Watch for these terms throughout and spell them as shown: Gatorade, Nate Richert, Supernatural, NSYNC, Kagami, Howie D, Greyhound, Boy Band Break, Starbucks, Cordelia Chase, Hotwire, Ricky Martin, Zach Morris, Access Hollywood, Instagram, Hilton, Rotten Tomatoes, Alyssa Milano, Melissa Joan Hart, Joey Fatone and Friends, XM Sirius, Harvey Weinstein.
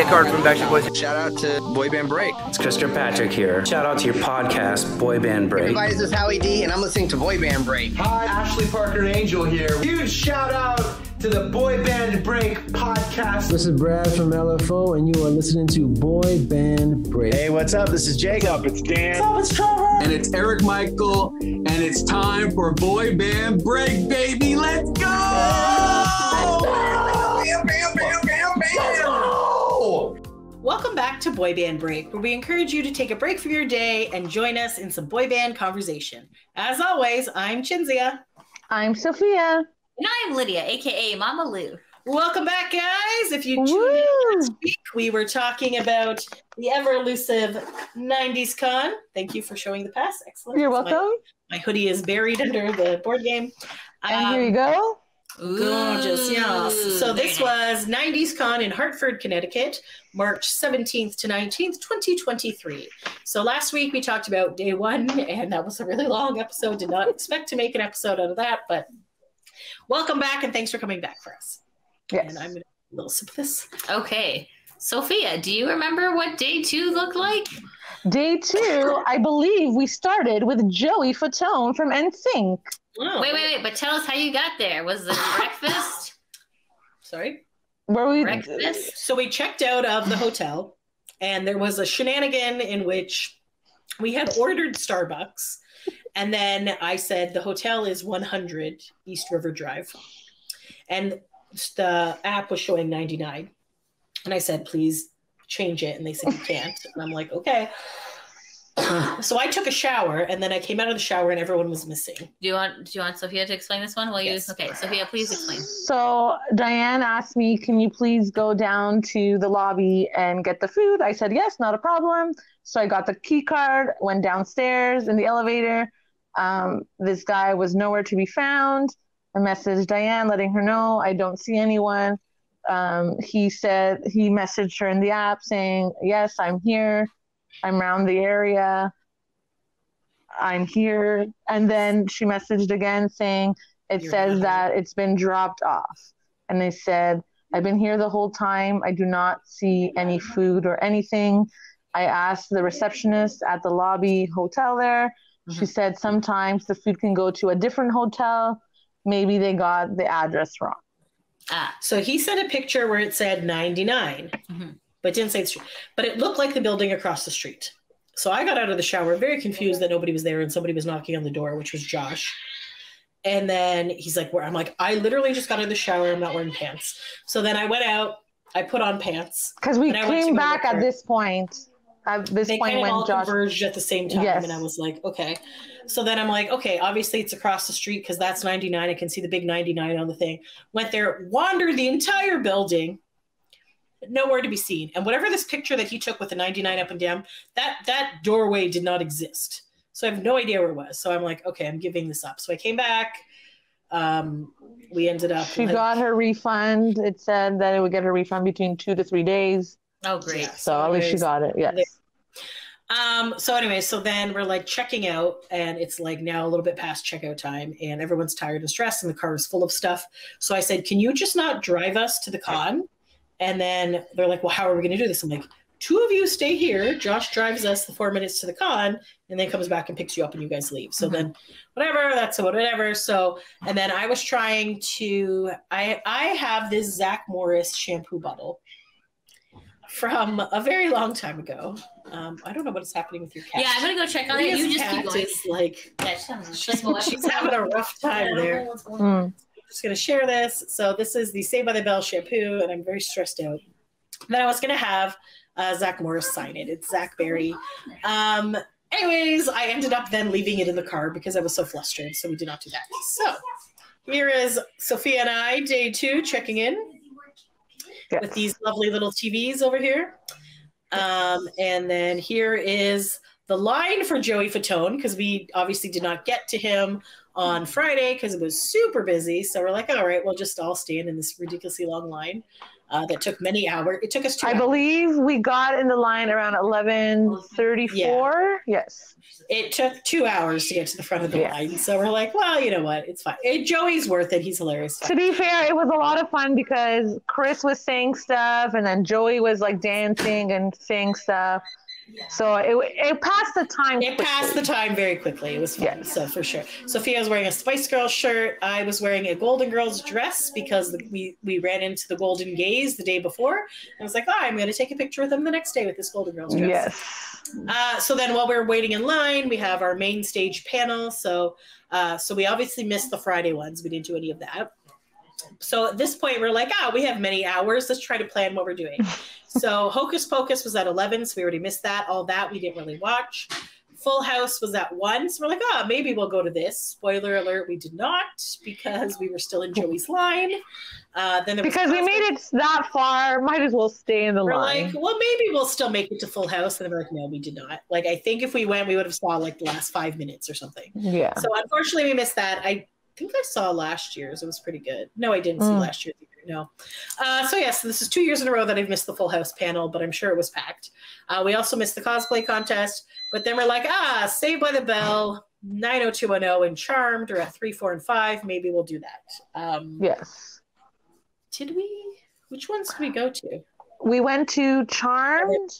Nickhart from Backstreet Boys. Shout out to Boy Band Break. It's Chris Kirkpatrick here. Shout out to your podcast, Boy Band Break. Everybody, this is Howie D, and I'm listening to Boy Band Break. Hi, Ashley Parker Angel here. Huge shout out to the Boy Band Break podcast. This is Brad from LFO, and you are listening to Boy Band Break. Hey, what's up? This is Jacob. It's Dan. What's up? It's Trevor. And it's Eric Michael, and it's time for Boy Band Break, baby. Let's go! Bam, bam, bam, bam, bam. Let's go! Welcome back to Boy Band Break, where we encourage you to take a break from your day and join us in some boy band conversation. As always, I'm Chinzia. I'm Sophia. And I'm Lydia, aka Mama Lou. Welcome back, guys. If you tuned in last week, we were talking about the ever elusive 90s con. Thank you for showing the pass. Excellent. You're welcome. My hoodie is buried under the board game. And here you go. Gorgeous. Yes. So this was 90s con in Hartford, Connecticut, March 17th to 19th, 2023. So last week we talked about day one, and that was a really long episode. Did not expect to make an episode out of that, but welcome back, and thanks for coming back for us. Yes. And I'm going to do a little sip of this. Okay. Sophia, do you remember what day two looked like? Day two, I believe we started with Joey Fatone from NSYNC. Oh. Wait. But tell us how you got there. Was it breakfast? Sorry? Were we breakfast? So we checked out of the hotel, and there was a shenanigan in which we had ordered Starbucks. And then I said, the hotel is 100 East River Drive. And the app was showing 99. And I said, please change it. And they said, you can't. And I'm like, okay. So I took a shower, and then I came out of the shower, and everyone was missing. Do you want Sophia to explain this one? Okay, Sophia, please explain. So Diane asked me, can you please go down to the lobby and get the food? I said, yes, not a problem. So I got the key card, went downstairs in the elevator. This guy was nowhere to be found. I messaged Diane, letting her know I don't see anyone. He messaged her in the app saying, yes, I'm here. I'm around the area. I'm here. And then she messaged again saying, that it's been dropped off. And they said, I've been here the whole time. I do not see any food or anything. I asked the receptionist at the lobby hotel there. Mm-hmm. She said sometimes the food can go to a different hotel. Maybe they got the address wrong. So he sent a picture where it said 99. Mm-hmm. But didn't say the street. But it looked like the building across the street. So I got out of the shower very confused that nobody was there, and somebody was knocking on the door, which was Josh. And then he's like, "Where?" I'm like, I literally just got out of the shower. I'm not wearing pants. So then I went out. I put on pants. Because we came back at this point. At this point when Josh converged at the same time. Yes. And I was like, okay. So then I'm like, okay, obviously it's across the street because that's 99. I can see the big 99 on the thing. Went there, wandered the entire building. Nowhere to be seen. And whatever this picture that he took with the 99 up and down, that doorway did not exist. So I have no idea where it was. So I'm like, okay, I'm giving this up. So I came back. We ended up. She got her refund. It said that it would get her refund between 2 to 3 days. Oh, great. Yeah, so at least she got it. Yes. So anyway, so then we're like checking out, and it's like now a little bit past checkout time, and everyone's tired and stressed, and the car is full of stuff. So I said, can you just not drive us to the con? And then they're like, well, how are we going to do this? I'm like, two of you stay here. Josh drives us the 4 minutes to the con and then comes back and picks you up and you guys leave. So then whatever, that's whatever. So, and then I was trying to, I have this Zach Morris shampoo bottle from a very long time ago. I don't know what is happening with your cat. Yeah, I'm going to go check on it. You just keep going. Is like, she's having a rough time there. Just going to share this. So this is the Saved by the Bell shampoo, and I'm very stressed out. Then I was going to have Zach Morris sign it. It's Zach Barry. Anyways, I ended up then leaving it in the car because I was so flustered, so we did not do that. So here is Sophia and I, day two, checking in with these lovely little TVs over here. And then here is the line for Joey Fatone, because we obviously did not get to him on Friday because it was super busy. So we're like, all right, we'll just all stand in this ridiculously long line that took many hours. It took us 2 hours. I believe we got in the line around 11:34. Yeah. Yes. It took 2 hours to get to the front of the line. So we're like, well, you know what? It's fine. Joey's worth it. He's hilarious. To be fair, it was a lot of fun because Chris was saying stuff and then Joey was like dancing and saying stuff. So it passed the time quickly. It passed the time very quickly. It was fun, so for sure. Sophia was wearing a Spice Girls shirt. I was wearing a Golden Girls dress because we ran into the Golden Gays the day before. And I was like, oh, I'm going to take a picture with them the next day with this Golden Girls dress. Yes. So then while we're waiting in line, we have our main stage panel. So, so we obviously missed the Friday ones. We didn't do any of that. So at this point, we're like, we have many hours. Let's try to plan what we're doing. So Hocus Pocus was at 11, so we already missed that. All that we didn't really watch. Full House was at 1, so we're like, maybe we'll go to this. Spoiler alert, we did not because we were still in Joey's line. Then because we made it that far, might as well stay in the line. We're like, well, maybe we'll still make it to Full House. And then we're like, no, we did not. Like, I think if we went, we would have saw like the last 5 minutes or something. Yeah. So unfortunately, we missed that. I think I saw last year's. It was pretty good. No, I didn't see last year's either. No. So yes, so this is 2 years in a row that I've missed the Full House panel, but I'm sure it was packed. We also missed the cosplay contest, but then we're like, Saved by the Bell, 90210, and Charmed are at 3, 4, and 5. Maybe we'll do that. Yes. Did we? Which ones did we go to? We went to Charmed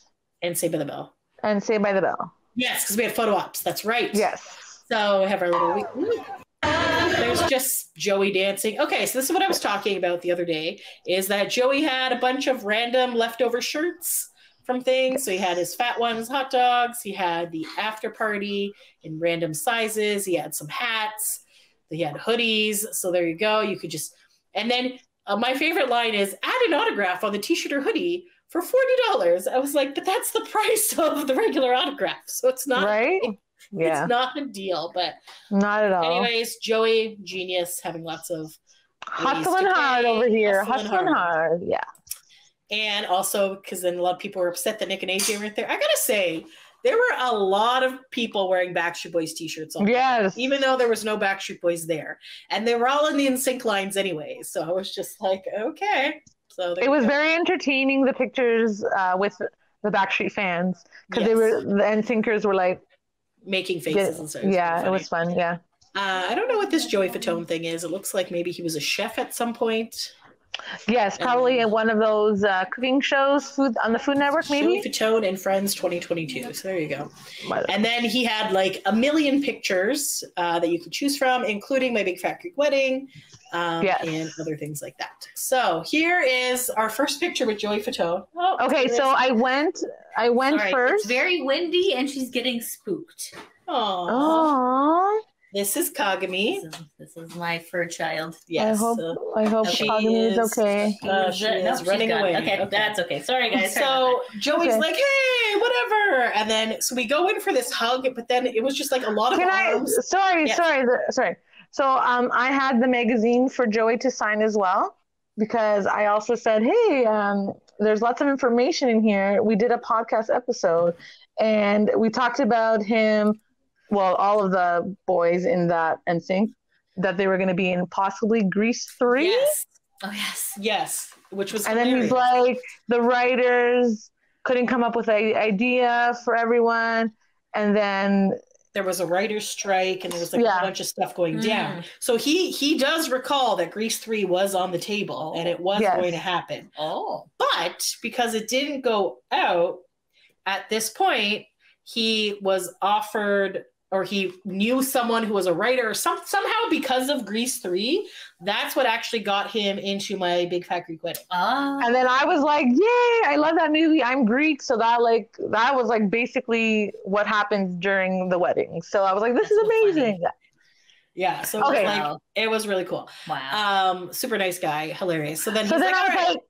and Saved by the Bell. And Saved by the Bell. Yes, because we had photo ops. That's right. Yes. So we have our little week. There's just Joey dancing. Okay, so this is what I was talking about the other day, is that Joey had a bunch of random leftover shirts from things. So he had his fat ones, hot dogs. He had the after party in random sizes. He had some hats. He had hoodies. So there you go. You could just... And then my favorite line is, add an autograph on the t-shirt or hoodie for $40. I was like, but that's the price of the regular autograph. So it's not... Right? Yeah. It's not a deal, but not at all. Anyways, Joey, genius, having lots of hustle and hard over here. Hustle and hard, yeah. And also, because then a lot of people were upset that Nick and AJ weren't there. I gotta say, there were a lot of people wearing Backstreet Boys t-shirts. Yes. Time, even though there was no Backstreet Boys there, and they were all in the NSYNC lines anyway. So I was just like, okay. So it was very entertaining. The pictures with the Backstreet fans, because they were the NSYNCers were like. Making faces and stuff. Yeah, it was fun. Yeah. I don't know what this Joey Fatone thing is. It looks like maybe he was a chef at some point. Yes, probably at one of those cooking shows on the Food Network, maybe. Joey Fatone and Friends 2022. So there you go. And then he had like a million pictures that you could choose from, including My Big Fat Greek Wedding and other things like that. So here is our first picture with Joey Fatone. Oh, okay, so I went right, first. It's very windy and she's getting spooked. Oh. This is Kagami. This is my fur child. Yes. I hope Kagami is okay. She's running away. Okay, that's okay. Sorry, guys. So Joey's like, hey, whatever. And then, so we go in for this hug, but then it was just like a lot of arms. Sorry. So I had the magazine for Joey to sign as well, because I also said, hey, there's lots of information in here. We did a podcast episode, and we talked about him. Well, all of the boys in that NSYNC that they were going to be in possibly Grease 3. Yes. Oh, yes. Yes. Which was hilarious. Then he's like, the writers couldn't come up with an idea for everyone. And then... There was a writer's strike and there was like a bunch of stuff going down. So he does recall that Grease 3 was on the table and it was going to happen. Oh. But because it didn't go out, at this point, he was offered... or he knew someone who was a writer or somehow because of Grease 3, that's what actually got him into My Big Fat Greek Wedding. And then I was like, yay, I love that movie. I'm Greek. So that was like basically what happens during the wedding. So I was like, this is amazing. Funny. Yeah. So it was like, it was really cool. Wow. Super nice guy. Hilarious. So then I was like,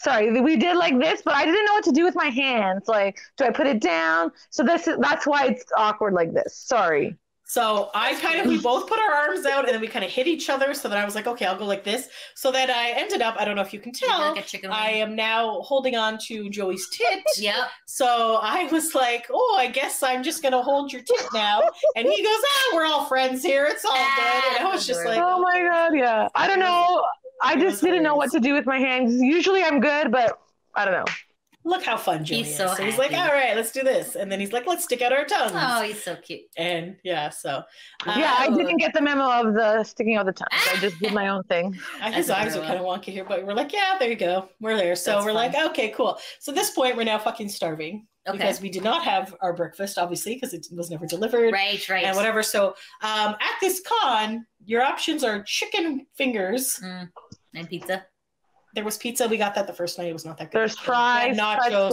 sorry, we did like this, but I didn't know what to do with my hands. Like, do I put it down? So that's why it's awkward like this. Sorry. So I kind of, we both put our arms out and then we kind of hit each other. So then I was like, okay, I'll go like this. So then I ended up, I don't know if you can tell, I am now holding on to Joey's tit. Yep. So I was like, oh, I guess I'm just going to hold your tit now. And he goes, ah, we're all friends here. It's all good. And I was just like, oh my God. Yeah. I don't know. I just didn't know what to do with my hands. Usually I'm good, but I don't know. Look how fun Joey is. So he's like, all right, let's do this. And then he's like, let's stick out our tongues. Oh, he's so cute. And yeah, so. Yeah, I didn't get the memo of the sticking out the tongues. I just did my own thing. His eyes are kind of wonky here, but we're like, yeah, there you go. We're there. So we're like, okay, cool. So at this point, we're now fucking starving. Okay. Because we did not have our breakfast, obviously, because it was never delivered. Right, right. And whatever. So at this con, your options are chicken fingers. And pizza. There was pizza. We got that the first night. It was not that good. There's fries, nachos, things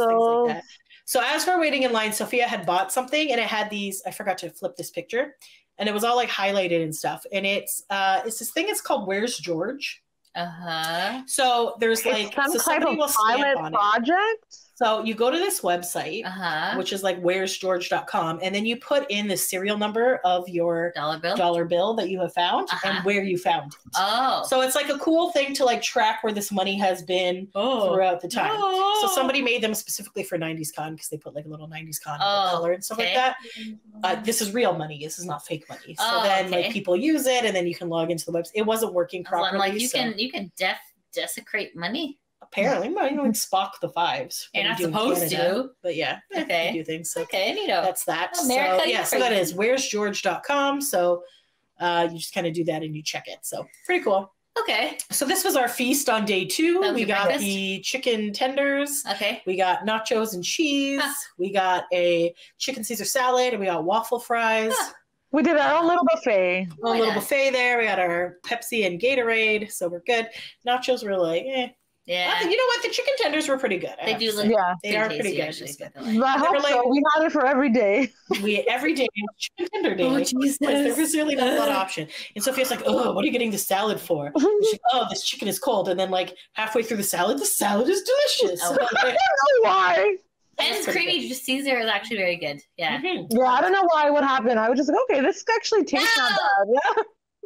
like that. So as we're waiting in line, Sophia had bought something, and it had these. I forgot to flip this picture, and it was all like highlighted and stuff. And it's this thing. It's called "Where's George." So there's somebody will stamp on it. So you go to this website, which is like wheresgeorge.com, and then you put in the serial number of your dollar bill that you have found and where you found it. Oh. So it's like a cool thing to like track where this money has been throughout the time. No. So somebody made them specifically for 90s con because they put like a little 90s con color and stuff like that. This is real money. This is not fake money. So then like people use it and then you can log into the website. It wasn't working properly. I'm like, you can desecrate money. Apparently, I'm not like Spock the Fives. You're not supposed to. But yeah. Okay. Do things. So okay, you know. That's that. America, so, yeah, so that is wheresgeorge.com. So you just kind of do that and you check it. So pretty cool. Okay. So this was our feast on day two. We got the chicken tenders. Okay. We got nachos and cheese. Huh. We got a chicken Caesar salad and we got waffle fries. Huh. We did our own little buffet. Our own little buffet there. We got our Pepsi and Gatorade. So we're good. Nachos were like, eh. Yeah, you know what? The chicken tenders were pretty good. They do look, they are pretty good. We had it for every day. Every day chicken tender day. Oh, Jesus. There was really not a lot of option. And Sophia's like, oh, what are you getting the salad for? She's, oh, this chicken is cold. And then like halfway through the salad is delicious. Oh, okay. I don't know why. And creamy Caesar is actually very good. Yeah. Yeah, I don't know why. What happened? I was just like, okay, this actually tastes not bad. Yeah.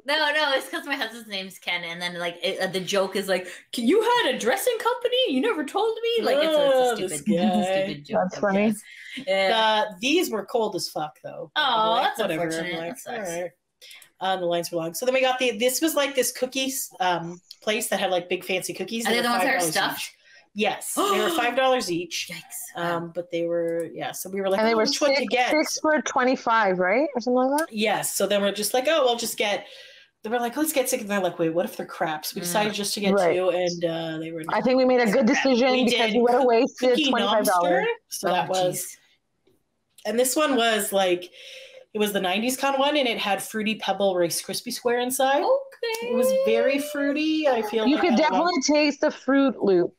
No, it's because my husband's name's Ken, and then like the joke is like, "You had a dressing company? You never told me!" Like it's a stupid joke. That's funny. Yeah. These were cold as fuck, though. Oh, like, that's whatever. Unfortunate. Like, that sucks. All right. The lines were long. So then we got this was like this cookies place that had like big fancy cookies. Are they the ones that are stuffed? Each. Yes, they were $5 each. Yikes! But they were So we were like, and they were which one to get? 6 for $25, right, or something like that. Yes. So then we're just like, oh, we'll just get. They were like, let's get sick. And they're like, wait, what if they're craps? We decided just to get two. And they were. I think we made a good decision because we would have wasted $25. So that was. Geez. And this one was like, it was the 90s con one. And it had Fruity Pebble Rice Krispie Square inside. Okay. It was very fruity. I feel like. You could definitely taste the Fruit Loops.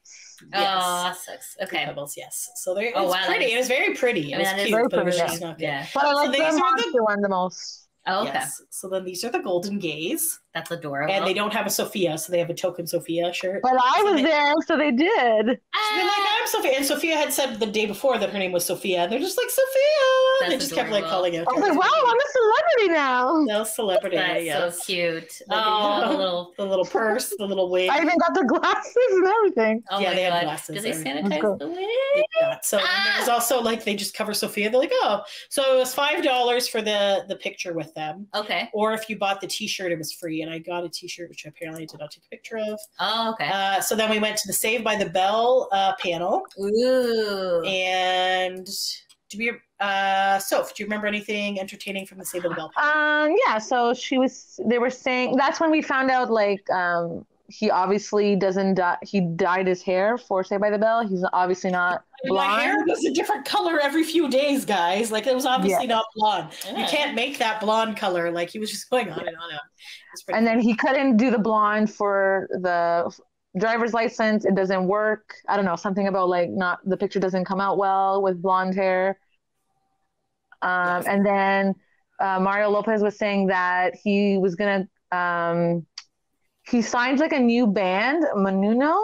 Yes. Oh, that sucks. Okay. Pebbles, yes. So there. Oh, wow. Pretty. It was very pretty. It was cute, very pretty. Yeah. But I like the one the most. Oh, okay. Yes. So then these are the Golden Gays. That's adorable. And they don't have a Sophia, so they have a token Sophia shirt. But I was there, so they did. So they're like, I'm Sophia. And Sophia had said the day before that her name was Sophia. And they're just like, Sophia. They just kept like calling out. I was like, wow, I'm a celebrity now. No celebrity. That's so cute. Oh, the little purse, the little wig. I even got the glasses and everything. Oh yeah, they had glasses. Did they sanitize the wig? So there was also like, they just cover Sophia. They're like, oh. So it was $5 for the picture with them. Okay. Or if you bought the t-shirt, it was free. And I got a t-shirt, which apparently I did not take a picture of. Oh, okay. So then we went to the Saved by the Bell panel. Ooh. And Soph, do you remember anything entertaining from the Saved by the Bell panel? Yeah. So they were saying, that's when we found out, like, he obviously doesn't die. He dyed his hair for Saved by the Bell. He's obviously not blonde. My hair was a different color every few days, guys. Like, it was obviously not blonde. Yeah. You can't make that blonde color. Like, he was just going on and on. And then he couldn't do the blonde for the driver's license. It doesn't work. I don't know. Something about, like, the picture doesn't come out well with blonde hair. And then Mario Lopez was saying that he was going to... he signed like a new band, Menudo.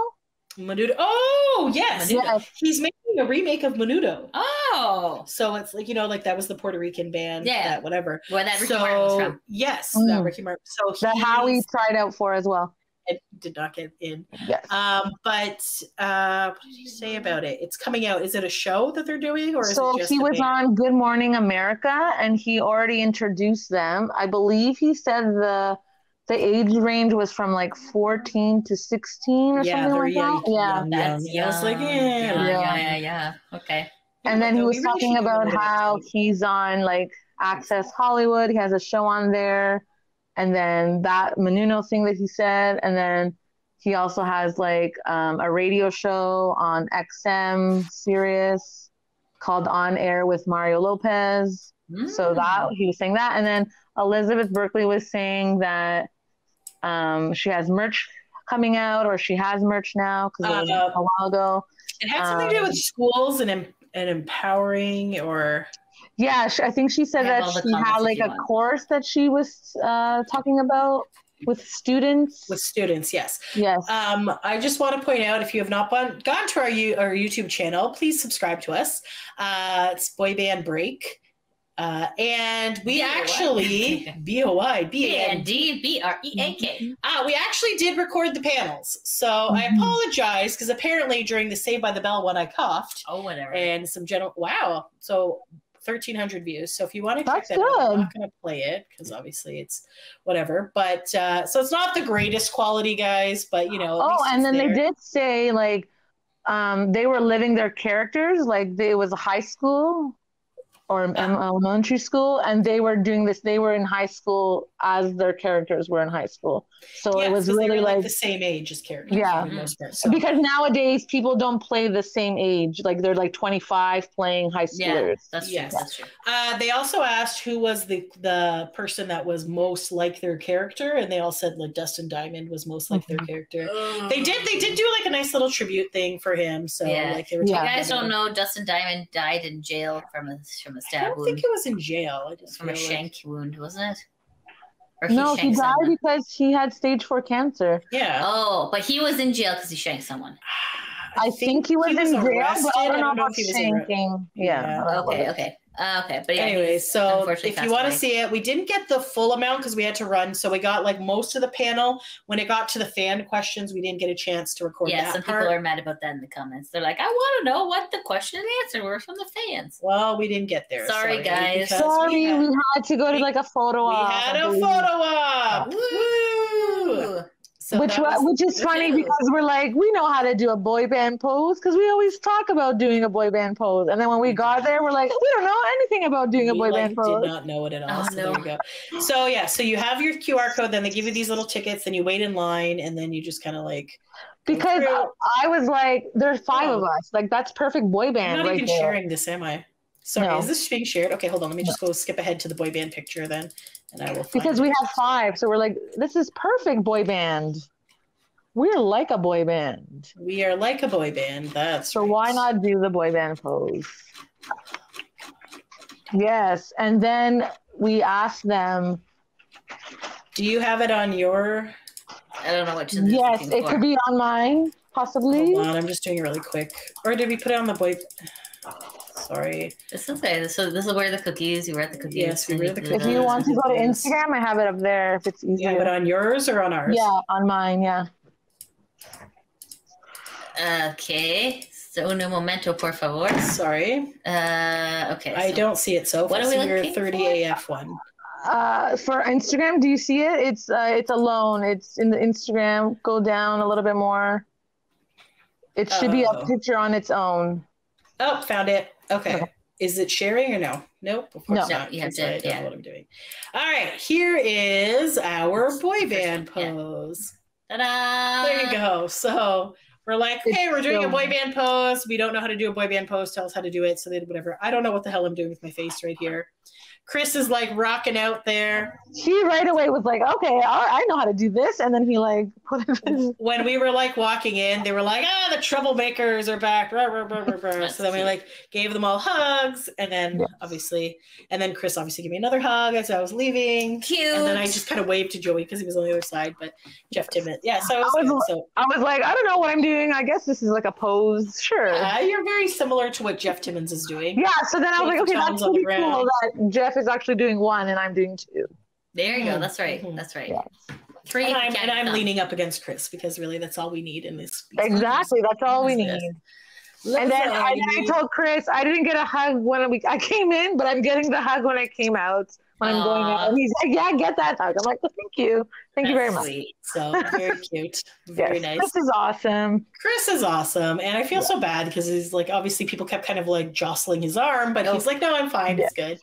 Oh, yes. Menudo. Yes. He's making a remake of Menudo. Oh, Oh. So it's like, you know, like that was the Puerto Rican band. Yeah. That whatever. Well, that Ricky Martin was from. Yes. Mm. That Ricky Martin. So that Howie tried out for as well. It did not get in. Yes. But what did you say about it? It's coming out. Is it a show that they're doing, or is it just he was on Good Morning America, and he already introduced them. I believe he said the age range was from like 14 to 16 or something like that. Yeah, that's young. That's like yeah. Okay. And then he was talking about how he's on like Access Hollywood. He has a show on there. And then that Menudo thing that he said. And then he also has like a radio show on XM Sirius called On Air with Mario Lopez. Mm. So that he was saying that. And then Elizabeth Berkley was saying that she has merch coming out, or she has merch now because it was a while ago. It had something to do with schools and empowering or... Yeah, I think she said that she had like a course that she was talking about with students. With students, yes. Yes. I just want to point out, if you have not gone to our YouTube channel, please subscribe to us. It's Boy Band Break. And we actually BOY BAND BREAK. We actually did record the panels, so I apologize because apparently during the Saved by the Bell one I coughed. Oh, whatever. And some general so 1,300 views. So if you want to check that out, I'm not going to play it because obviously it's whatever. But so it's not the greatest quality, guys. But you know. Oh, and then they did say like they were living their characters, like it was a high school. Or elementary school, and they were doing this. They were in high school as their characters were in high school, so it was really like the same age as characters. Yeah, because nowadays people don't play the same age. Like they're like 25 playing high schoolers. Yeah, that's true. They also asked who was the person that was most like their character, and they all said like Dustin Diamond was most like their character. They did do like a nice little tribute thing for him. So like they were. You guys don't know Dustin Diamond died in jail from a stab wound. I think it was in jail. I just from a shank wound, wasn't it? Or he died because he had stage 4 cancer. Yeah. Oh, but he was in jail because he shanked someone. I think he was in jail, but I don't know if he was shanking. Yeah. Okay. Okay. But yeah, anyway, so if you want to see it, we didn't get the full amount because we had to run. So we got like most of the panel. When it got to the fan questions, we didn't get a chance to record that. Yeah, some people are mad about that in the comments. They're like, I want to know what the question and answer were from the fans. Well, we didn't get there. Sorry, guys. Sorry, we had to go to like a photo op. We had a photo op. Woo! So which is funny because we're like, we know how to do a boy band pose because we always talk about doing a boy band pose. And then when we got there, we're like, we don't know anything about doing a boy band pose. We did not know it at all. Oh, so there you go. So yeah, so you have your QR code, then they give you these little tickets, then you wait in line, and then you just kind of like... Because I was like, there's 5 of us. Like, that's perfect boy band. I'm not even sharing this, am I? Sorry, is this being shared? Okay, hold on. Let me just go skip ahead to the boy band picture then. And I will because we have 5, so we're like, this is perfect boy band. We're like a boy band. We are like a boy band. That's so right. Why not do the boy band pose? Yes, and then we asked them. Do you have it on your? I don't know what to do. Yes, it could be on mine, possibly. Hold on, I'm just doing it really quick. Or did we put it on the boy? Sorry. It's okay. So this is where the cookies. You were at the cookies. Yes, we were the cookies. If you want to go to Instagram, I have it up there if it's easier. You have it on yours or on ours? Yeah, on mine, yeah. Okay. So no momento, por favor. Sorry. Okay. I don't see it, so what are we looking for? 30AF one. For Instagram, do you see it? It's alone. It's in the Instagram. Go down a little bit more. It should be a picture on its own. Oh, found it. Okay. Is it sharing or no? Nope. Of course not. You have to, I don't know what I'm doing. All right. Here is our boy band pose. Ta-da! There you go. So we're like, hey, we're doing a boy band pose. We don't know how to do a boy band pose. Tell us how to do it. So they did whatever. I don't know what the hell I'm doing with my face right here. Chris is like rocking out there. He right away was like, okay, I know how to do this. And then he like put it. When we were like walking in, they were like, the troublemakers are back. Rah, rah, rah, rah, rah. So then we like gave them all hugs. And then obviously Chris obviously gave me another hug as I was leaving. Cute. And then I just kind of waved to Joey because he was on the other side, but Jeff Timmett. Yeah. So I was like, I don't know what I'm doing. I guess this is like a pose. Sure. You're very similar to what Jeff Timmons is doing. Yeah. So then I was like, okay, that's pretty cool that Jeff is actually doing one and I'm doing two. There you go. That's right. That's right. Yeah. Three and I'm leaning up against Chris because really that's all we need in this. Exactly. That's all we need. And then I told Chris I didn't get a hug when I came in, but I'm getting the hug when I came out. When I'm going out. And he's like, yeah, get that hug. I'm like, well, thank you. Thank you very much. Sweet. So very cute. Very nice. Chris is awesome. Chris is awesome. And I feel so bad because he's like, obviously people kept kind of like jostling his arm, but he's like, no, I'm fine. It's good.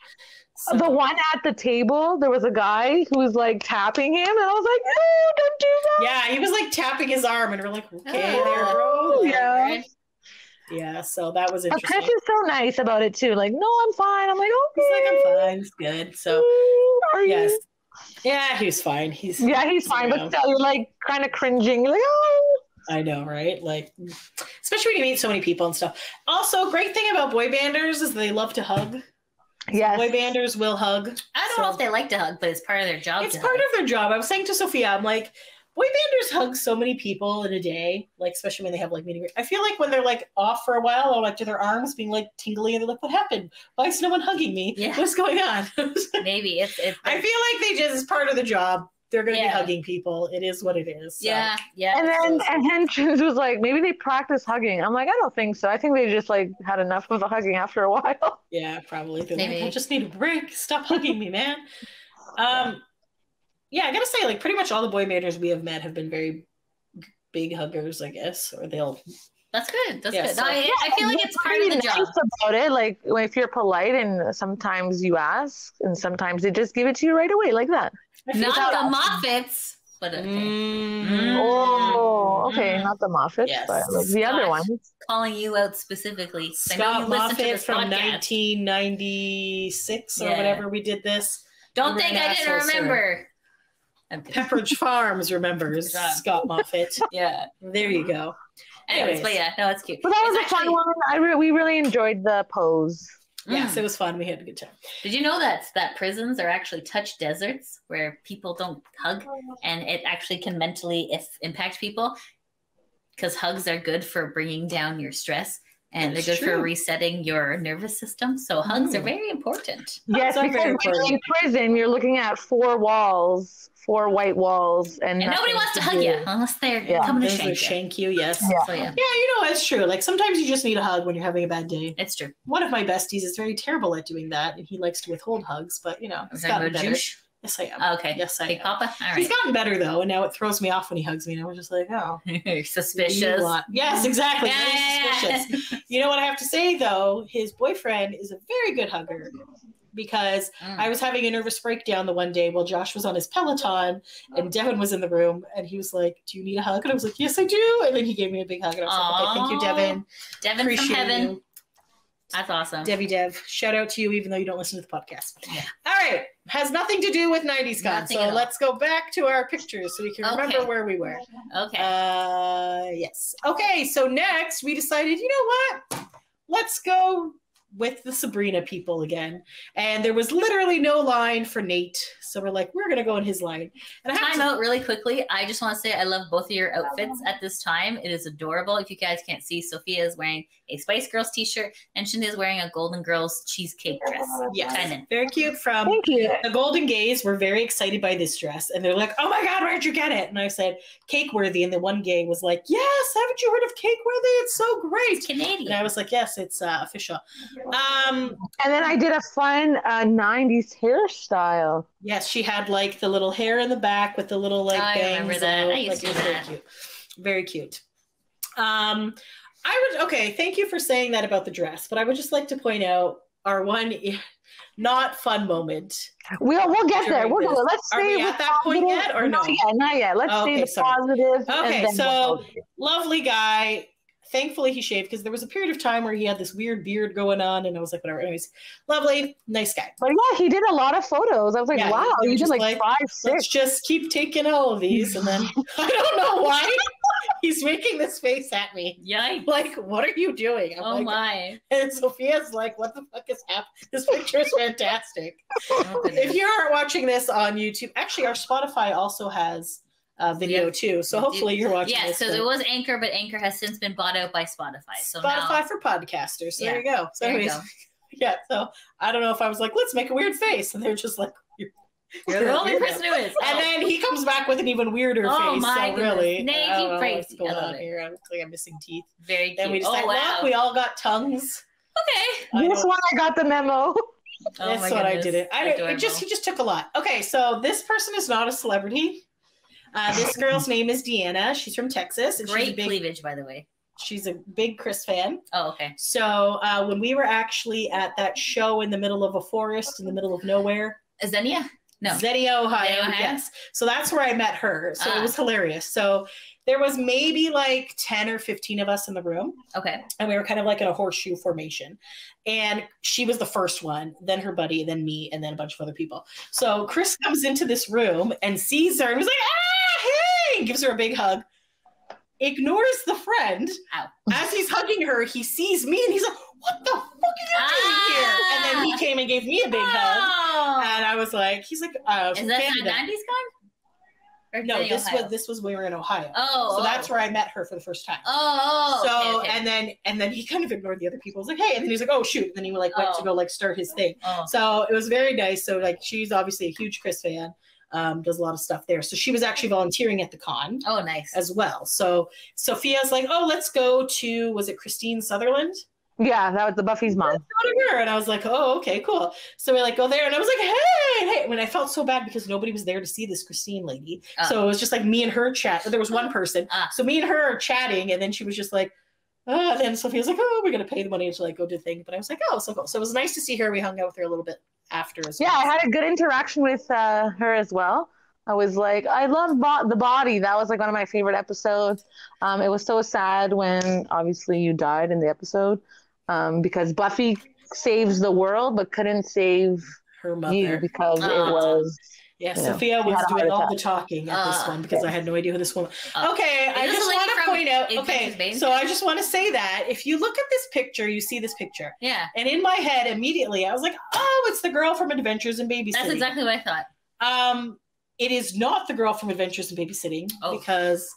So. The one at the table, there was a guy who was like tapping him, and I was like, no, don't do that. Yeah, he was like tapping his arm, and we're like, okay, there, bro. Yeah. Yeah, so that was interesting. Chris is so nice about it too. Like, no, I'm fine. I'm like, okay. He's like, I'm fine. It's good. So, yes. Yeah, he's fine. He's fine. But still, you're like kind of cringing. You're like, oh. I know, right? Like, especially when you meet so many people and stuff. Also, great thing about boy banders is they love to hug. Yes. Boy banders will hug. I don't know if they like to hug, but it's part of their job. It's part of their job. I was saying to Sophia, I'm like, boy banders hug so many people in a day, like especially when they have like meeting. I feel like when they're like off for a while, or like to their arms being like tingly, and they're like, "What happened? Why is no one hugging me? Yeah. What's going on?" Maybe it's. I feel like it's part of the job. They're going to be hugging people. It is what it is. So. Yeah, yeah. And then Chins was like, maybe they practice hugging. I'm like, I don't think so. I think they just like had enough of the hugging after a while. Yeah, probably. Maybe. Like, I just need a break. Stop hugging me, man. Yeah, I gotta say, like, pretty much all the boy banders we have met have been very big huggers, I guess, or they'll. That's good. That's good. So, I feel like it's part of the job. About it, like if you're polite and sometimes you ask, and sometimes they just give it to you right away, like that. Not the Moffats, but okay. Oh, okay, not the Moffats, but like the other ones. Calling you out specifically, Scott Moffat from 1996 or whatever we did this. Don't think I didn't remember. Pepperidge Farms remembers Scott Moffat. Yeah, there you go. Anyways, but yeah, no, it's cute. But that was a fun one. We really enjoyed the pose. Yes, it was fun. We had a good time. Did you know that prisons are actually touch deserts where people don't hug, and it actually can mentally impact people because hugs are good for bringing down your stress. And they're good for resetting your nervous system. So hugs are very important. Yes, because in prison, you're looking at four white walls. And nobody wants to hug you unless they're coming to shank you. Yes. Yeah. So, yeah, you know, it's true. Like sometimes you just need a hug when you're having a bad day. It's true. One of my besties is very terrible at doing that. And he likes to withhold hugs, but you know, it's gotten better. Yes, I am. Okay. Yes, I am. Papa? All right. He's gotten better, though, and now it throws me off when he hugs me, and I'm just like, oh. Suspicious. Yes, exactly. Suspicious. You know what I have to say, though? His boyfriend is a very good hugger because I was having a nervous breakdown the one day while Josh was on his Peloton, and Devin was in the room, and he was like, do you need a hug? And I was like, yes, I do. And then he gave me a big hug, and I was like, okay, thank you, Devin. Devin from heaven. You. That's awesome. Debbie Dev, shout out to you, even though you don't listen to the podcast. Yeah. All right. Has nothing to do with 90s con. So let's go back to our pictures so we can remember where we were. Okay. Yes. Okay. So next we decided, you know what? Let's go with the Sabrina people again. And there was literally no line for Nate. So we're like, we're going to go in his line. And time out really quickly. I just want to say I love both of your outfits at this time. It is adorable. If you guys can't see, Sophia is wearing a Spice Girls t-shirt and Chinzia is wearing a Golden Girls cheesecake dress. Yes, very cute from the Golden Gays. We're very excited by this dress. And they're like, oh my God, where'd you get it? And I said, Cakeworthy. And the one gay was like, yes, haven't you heard of Cakeworthy? It's so great. It's Canadian. And I was like, yes, it's official. And then I did a fun 90s hairstyle. Yes, she had like the little hair in the back with the little like bangs. I remember that. I used to do that. Very cute. Thank you for saying that about the dress, but I would just like to point out our one not fun moment. We'll get there. We'll go. Let's stay at that point yet or no? Not yet. Let's see the positive. Okay, so lovely guy Thankfully, he shaved because there was a period of time where he had this weird beard going on, and I was like, whatever. Anyways, lovely, nice guy. But yeah, he did a lot of photos. I was like, yeah, wow, you did like 5, 6. Let's just keep taking all of these, and then I don't know why he's making this face at me. Yikes! Like, what are you doing? I'm my! And Sophia's like, what the fuck is happening? This picture is fantastic. If you are watching this on YouTube, actually, our Spotify also has. Video too, so hopefully you're watching. Yeah, this so there was Anchor, but Anchor has since been bought out by Spotify. So Spotify now... for podcasters. So yeah. There you go. So anyways, yeah. So I don't know if I was like, let's make a weird face, and they're just like, you're the only person who is. And then he comes back with an even weirder face. My so really, Nate, crazy. I love it. Here. I'm like I'm missing teeth. Very cute. Then we decide, wow. We all got tongues. Okay. This one I got the memo. That's what I did it. He just took a lot. Okay, so this person is not a celebrity. This girl's name is Deanna. She's from Texas. And great she's a big, cleavage, by the way. She's a big Chris fan. Oh, okay. So when we were actually at that show in the middle of a forest, in the middle of nowhere. Xenia? No. Xenia, Ohio. Yes. So that's where I met her. So it was hilarious. So there was maybe like 10 or 15 of us in the room. Okay. And we were kind of like in a horseshoe formation. And she was the first one, then her buddy, then me, and then a bunch of other people. So Chris comes into this room and sees her and was like, ah! Hey, gives her a big hug, ignores the friend. Ow. As he's hugging her, he sees me and he's like, what the fuck are you doing here? And then he came and gave me a big hug. And I was like, he's like, is that not 90s gone? Or no, this was when we were in Ohio. Oh, so that's where I met her for the first time. Okay. And then he kind of ignored the other people. I was like, hey, and then he's like, oh shoot. And then he like went to go like start his thing. Oh. So it was very nice. So like she's obviously a huge Chris fan. Does a lot of stuff there. So she was actually volunteering at the con. Oh, nice. As well. So Sophia's like, oh, let's go to, was it Christine Sutherland? Yeah, that was the Buffy's mom. Let's go to her. And I was like, oh, okay, cool. So we like go there and I was like, hey. And I felt so bad because nobody was there to see this Christine lady. So it was just like me and her chat. There was one person. So me and her are chatting and then she was just like, and then Sophia's like, oh, we're going to pay the money to like go do things. But I was like, oh, so cool. So it was nice to see her. We hung out with her a little bit. After as well. Yeah, I had a good interaction with her as well. I was like, I love The Body. That was like one of my favorite episodes. It was so sad when obviously you died in the episode because Buffy saves the world but couldn't save her mother because it was... Yeah, Sophia was doing all the talking at this one because I had no idea who this woman was. Okay, I just want to point out, so I just want to say that if you look at this picture, you see this picture. Yeah. And in my head, immediately, I was like, oh, it's the girl from Adventures in Babysitting. That's exactly what I thought. It is not the girl from Adventures in Babysitting because,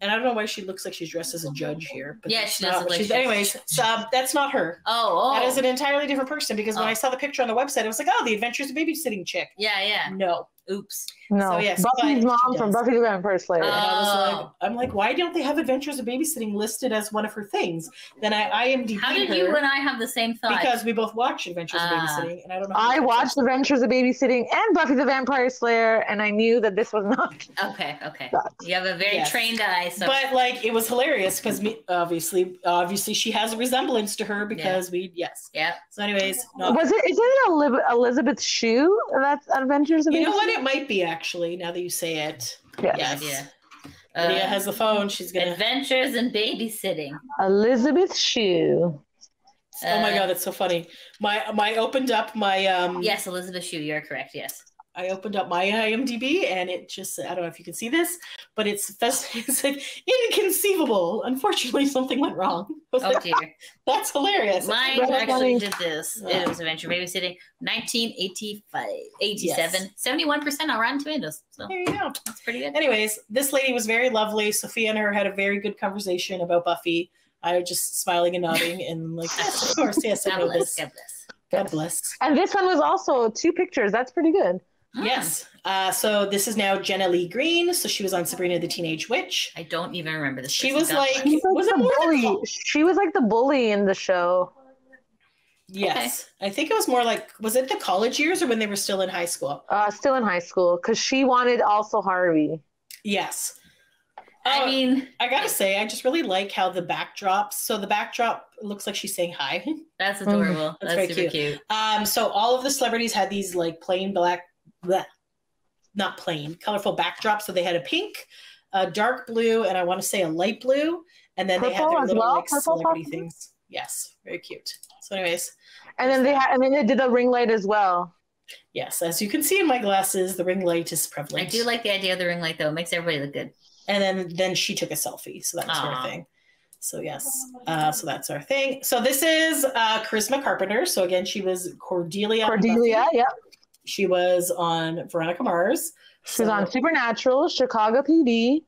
and I don't know why she looks like she's dressed as a judge here. But yeah, she doesn't look like anyways, that's not her. That is an entirely different person because when I saw the picture on the website, I was like, oh, the Adventures of Babysitting chick. Yeah. No. Oops. No. So, yes, Buffy's mom from Buffy the Vampire Slayer. And I was like, I'm like, why don't they have Adventures of Babysitting listed as one of her things? Then I IMDb'd her. How did you and I have the same thought? Because we both watched Adventures of Babysitting, and I don't know. I watched Adventures of Babysitting and Buffy the Vampire Slayer, and I knew that this was not. Okay. You have a very trained eye. So. But like, it was hilarious because obviously, she has a resemblance to her because yeah. So, anyways, isn't it Elizabeth Shue that's Adventures of Babysitting? You know what? It might be actually now that you say it. Yes. Lydia has the phone. She's gonna Adventures in Babysitting. Elizabeth Shue. Oh my god, that's so funny. My opened up my yes, Elizabeth Shue. You're correct. Yes. I opened up my IMDb and it just, I don't know if you can see this, but it's like inconceivable. Unfortunately, something went wrong. Dear. That's hilarious. Mine actually did this. It was Adventure Babysitting, 1985, 87, 71% on Rotten Tomatoes. So there you go. That's pretty good. Anyways, this lady was very lovely. Sophia and her had a very good conversation about Buffy. I was just smiling and nodding and like, yes, of course, yes, I know this. God bless. And this one was also 2 pictures. That's pretty good. Yes. So this is now Jenna Lee Green. So she was on Sabrina the Teenage Witch. I don't even remember this. She was like, she was like the bully in the show. Yes. Okay. I think it was more like, was it the college years or when they were still in high school? Still in high school because she wanted also Harvey. Yes. I mean, I gotta say, I just really like how the backdrops. So the backdrop looks like she's saying hi. That's adorable. That's super cute. So all of the celebrities had these like plain colorful backdrop. So they had a pink, a dark blue, and I want to say a light blue, And then they had their little like celebrity things. Yes, very cute. So anyways. And then they did the ring light as well. Yes, as you can see in my glasses, the ring light is prevalent. I do like the idea of the ring light though. It makes everybody look good. And then she took a selfie, so that's her thing. So yes, so that's our thing. So this is Charisma Carpenter. So again, she was Cordelia. Cordelia, yeah. She was on Veronica Mars. She was on Supernatural, Chicago PD.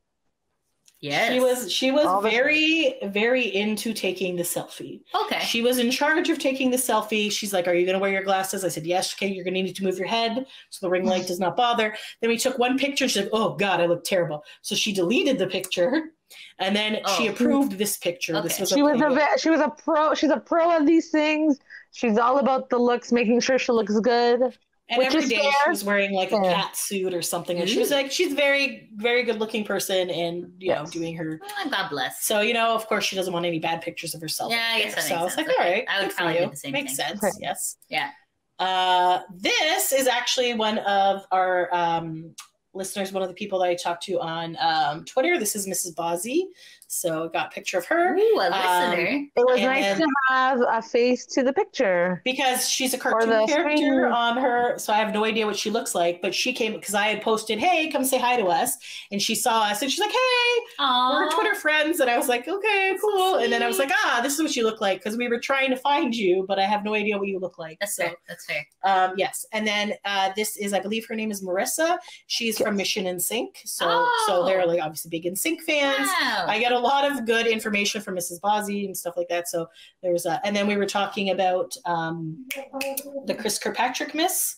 Yes. She was very, very into taking the selfie. Okay. She was in charge of taking the selfie. She's like, are you going to wear your glasses? I said, yes. Okay, you're going to need to move your head so the ring light does not bother. Then we took one picture. She's like, oh, God, I look terrible. So she deleted the picture. And then she approved this picture. Okay. This was she's a pro of these things. She's all about the looks, making sure she looks good. And every day she was wearing like a cat suit or something. And she was like, she's very, very good looking person and, you know, doing her. Well, God bless. So, you know, of course she doesn't want any bad pictures of herself. Yeah, I guess that makes sense. I was like, all right. I would probably do the same thing. Makes sense. Okay. Yes. Yeah. This is actually one of our listeners, one of the people that I talked to on Twitter. This is Mrs. Bozzi. So got a picture of her. Ooh, a listener. It was nice to have a face to the picture. Because she's a cartoon character on her. So I have no idea what she looks like. But she came, because I had posted, hey, come say hi to us. And she saw us. And she's like, hey, we're Twitter friends. And I was like, okay, cool. So and then I was like, this is what you look like. Because we were trying to find you, but I have no idea what you look like. That's fair. That's fair. Yes. And then this is, I believe her name is Marissa. She's from Mission NSYNC. So, so they're like obviously big NSYNC fans. Wow. I get a lot of good information from Mrs. Bozzi and stuff like that. So there was a, and then we were talking about the Chris Kirkpatrick miss,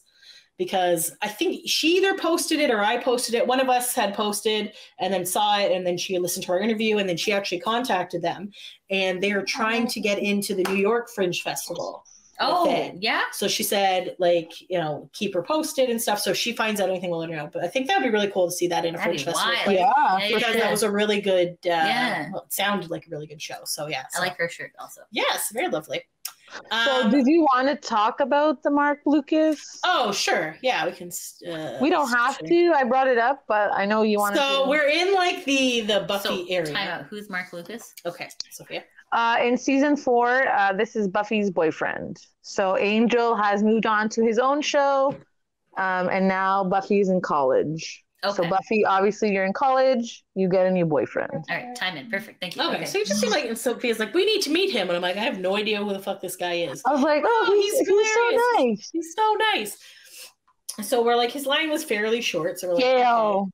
because I think she either posted it or I posted it. One of us had posted and then saw it, and then she listened to our interview, and then she actually contacted them, and they are trying to get into the New York Fringe Festival. Yeah. So she said, like, you know, keep her posted and stuff. So if she finds out anything, we'll let her know. But I think that would be really cool to see that in a Fringe Festival. Yeah. Because that was a really good, well, it sounded like a really good show. So, yeah. So. I like her shirt also. Yes, very lovely. So did you want to talk about the Mark Lucas? Oh, sure. Yeah, we can. We don't have to. I brought it up, but I know you want to. So we're in, like, the Buffy area. Time out. Who's Mark Lucas? Okay, Sophia. In season 4, this is Buffy's boyfriend. So Angel has moved on to his own show, and now Buffy's in college. Okay. So Buffy, obviously, you're in college. You get a new boyfriend. All right, time in. Perfect. Thank you. Okay, so you just seem like, and Sophia's like, we need to meet him. And I'm like, I have no idea who the fuck this guy is. I was like, oh, he's so nice. He's so nice. So we're like, his line was fairly short. So we're like, okay.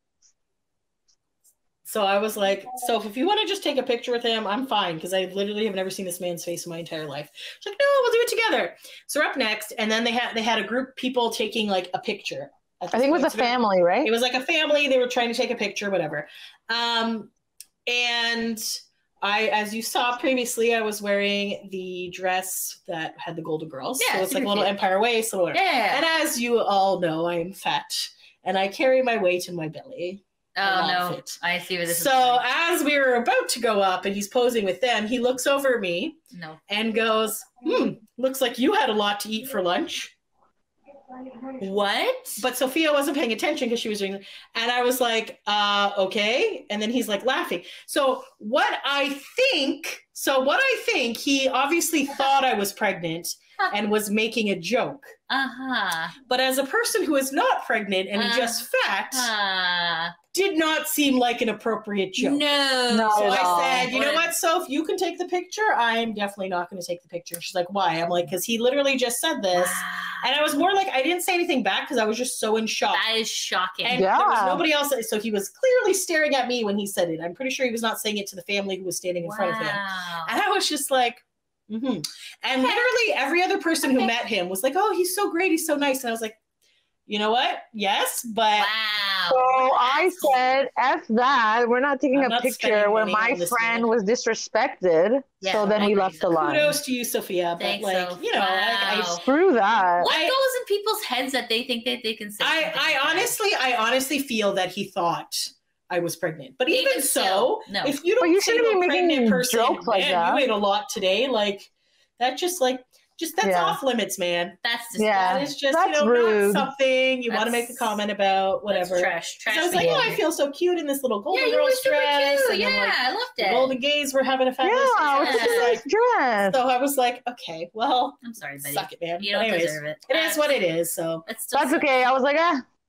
So I was like, so if you want to just take a picture with him, I'm fine, because I literally have never seen this man's face in my entire life. She's like, no, we'll do it together. So we're up next, and then they had a group of people taking like a picture. I think it was a family, right? It was like a family. They were trying to take a picture, whatever. And I, as you saw previously, I was wearing the dress that had the Golden Girls. Yeah, so it's like a little Empire waist, a little And as you all know, I am fat, and I carry my weight in my belly. Oh no! I see where this is going. So as we were about to go up, and he's posing with them, he looks over at me and goes, "Looks like you had a lot to eat for lunch." What? But Sophia wasn't paying attention because she was doing, and I was like, "Okay." And then he's like laughing. So what I think, he obviously thought I was pregnant and was making a joke. But as a person who is not pregnant and just fat. Did not seem like an appropriate joke. No. So I said, you know what, Soph, you can take the picture. I am definitely not going to take the picture. She's like, why? I'm like, because he literally just said this. And I was more like, I didn't say anything back because I was just so in shock. That is shocking. And there was nobody else. So he was clearly staring at me when he said it. I'm pretty sure he was not saying it to the family who was standing in front of him. And I was just like, And literally every other person who met him was like, oh, he's so great. He's so nice. And I was like, you know what? Yes, but... So I said, F that. We're not taking a picture when my friend was disrespected. Yeah, so then we left alone. Kudos to you, Sophia. But you know, screw that. What goes in people's heads that they think that they can say? I honestly feel that he thought I was pregnant. But even so, if you don't say you're a pregnant person, you ate a lot today. Like that, just like. just that's off limits, man. That's just, that is just, that's, you know, rude. Not something you want to make a comment about, whatever. Trash. Trash. So I was like, I feel so cute in this little Golden Girls dress. And like, I loved it. The Golden Gays were having a fabulous dress. So I was like, okay, well, I'm sorry, buddy. Suck it, man. You don't deserve it. It is what it is. So that's okay. I was like,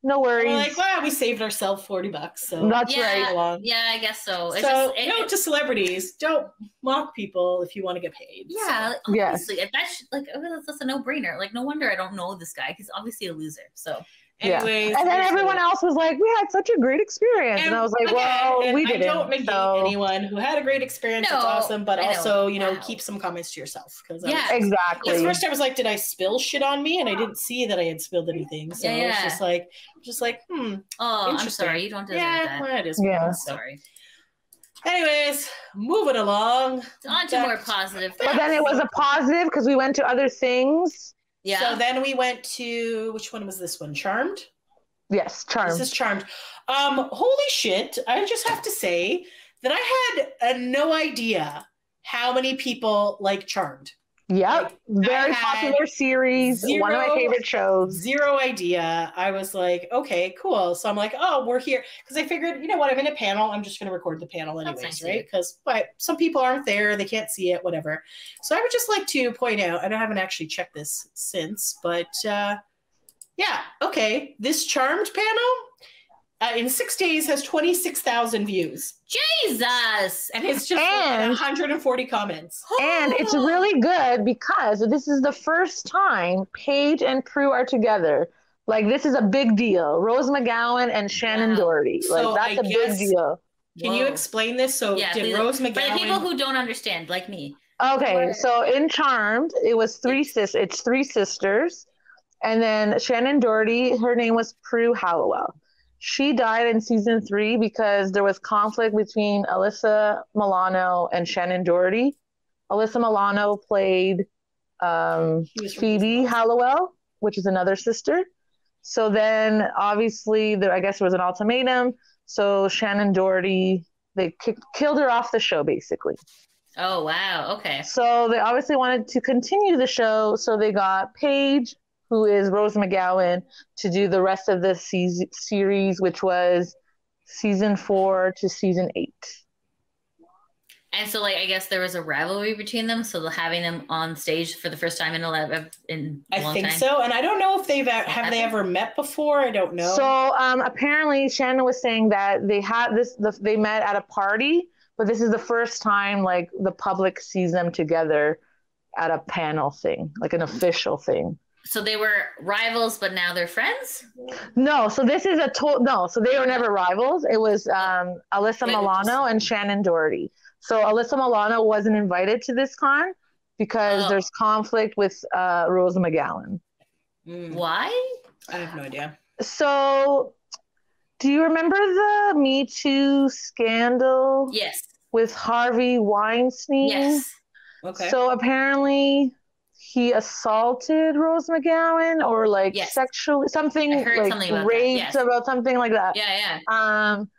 no worries. We're like, wow, we saved ourselves $40. So that's right. Yeah, I guess so. It's so just, note to celebrities: don't mock people if you want to get paid. Yeah, so. Obviously, if that's like, that's a no-brainer. Like, no wonder I don't know this guy. He's obviously a loser. So, anyways, and then everyone else was like, "We had such a great experience," and I was like, "Well, we didn't." I don't negate anyone who had a great experience. It's awesome, but also, you know, keep some comments to yourself. Yeah, exactly. Because first I was like, "Did I spill shit on me?" And I didn't see that I had spilled anything, so I was just like. Oh, I'm sorry. You don't deserve that. Well, it is sorry. Anyways, moving along. On to more positive. But then it was a positive because we went to other things. Yeah. So then we went to, which one was this one? Charmed? Yes, Charmed. This is Charmed. Holy shit. I just have to say that I had no idea how many people like Charmed. Yep. Like, very popular series. One of my favorite shows. Zero idea. I was like, okay, cool. So I'm like, oh, we're here. Because I figured, you know what? I'm in a panel. I'm just going to record the panel anyways, right? Because some people aren't there. They can't see it, whatever. So I would just like to point out, and I haven't actually checked this since, but this Charmed panel in 6 days has 26,000 views. Jesus! And it's just 140 comments. And it's really good because this is the first time Paige and Prue are together. Like, this is a big deal. Rose McGowan and Shannon Doherty. Like, so that's a big deal. Can you explain this? So did Rose McGowan... For people who don't understand, like me. Okay, so in Charmed, it was it's three sisters. And then Shannon Doherty, her name was Prue Hallowell. She died in season 3 because there was conflict between Alyssa Milano and Shannon Doherty. Alyssa Milano played Phoebe Hallowell, which is another sister. So then, obviously, I guess there was an ultimatum. So Shannon Doherty, they killed her off the show, basically. Oh, wow. Okay. So they obviously wanted to continue the show. So they got Paige, who is Rose McGowan, to do the rest of the series, which was season 4 to season 8. And so, like, I guess there was a rivalry between them, so having them on stage for the first time in a long time. I think so, and I don't know if they've they ever met before. I don't know. So apparently, Shannon was saying that they had this. They met at a party, but this is the first time like the public sees them together at a panel thing, like an official thing. So they were rivals, but now they're friends? No. So this is so they were never rivals. It was Alyssa Milano and Shannon Doherty. So Alyssa Milano wasn't invited to this con because there's conflict with Rose McGowan. Why? I have no idea. So do you remember the Me Too scandal? Yes. With Harvey Weinstein? Yes. Okay. So apparently... he assaulted Rose McGowan or like sexually something, like something about raped about something like that. Yeah, yeah. And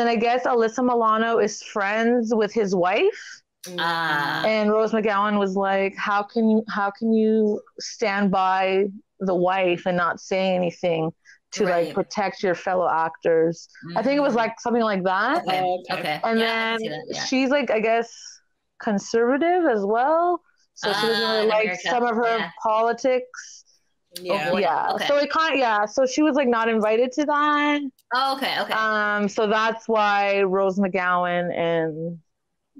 then I guess Alyssa Milano is friends with his wife, and Rose McGowan was like, "How can you stand by the wife and not say anything to like protect your fellow actors?" Mm-hmm. I think it was like something like that. Okay. And then she's like, I guess, conservative as well. So she doesn't really like some of her politics. Yeah. Okay. So it can't, so she was like not invited to that. Oh, okay. So that's why Rose McGowan and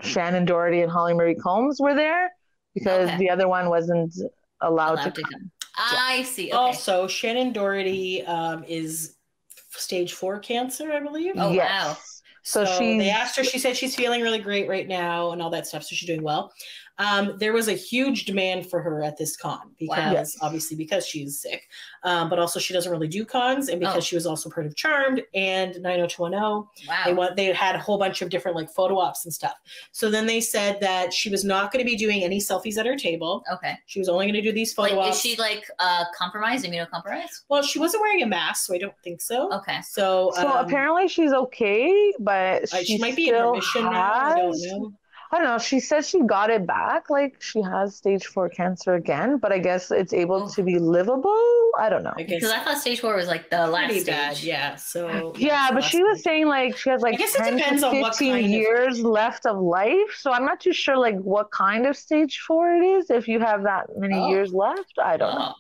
Shannon Doherty and Holly Marie Combs were there because the other one wasn't allowed to come. I see. Okay. Also, Shannon Doherty is stage 4 cancer, I believe. Oh, wow. So they asked her, she said she's feeling really great right now and all that stuff. So she's doing well. There was a huge demand for her at this con because obviously because she's sick, but also she doesn't really do cons, and because she was also part of Charmed and 90210. Wow. They had a whole bunch of different like photo ops and stuff. So then they said that she was not going to be doing any selfies at her table. Okay. She was only going to do these photo ops. Is she like compromised, immunocompromised? Well, she wasn't wearing a mask, so I don't think so. Okay. So apparently she's okay, but she might be in remission now. I don't know. I don't know. She said she got it back. Like, she has stage 4 cancer again, but I guess it's able to be livable. I don't know. Because I thought stage 4 was like the last stage. Bad. Yeah. So yeah, but she was saying like she has like 10 to 15 years left of life. So I'm not too sure like what kind of stage 4 it is. If you have that many years left, I don't know.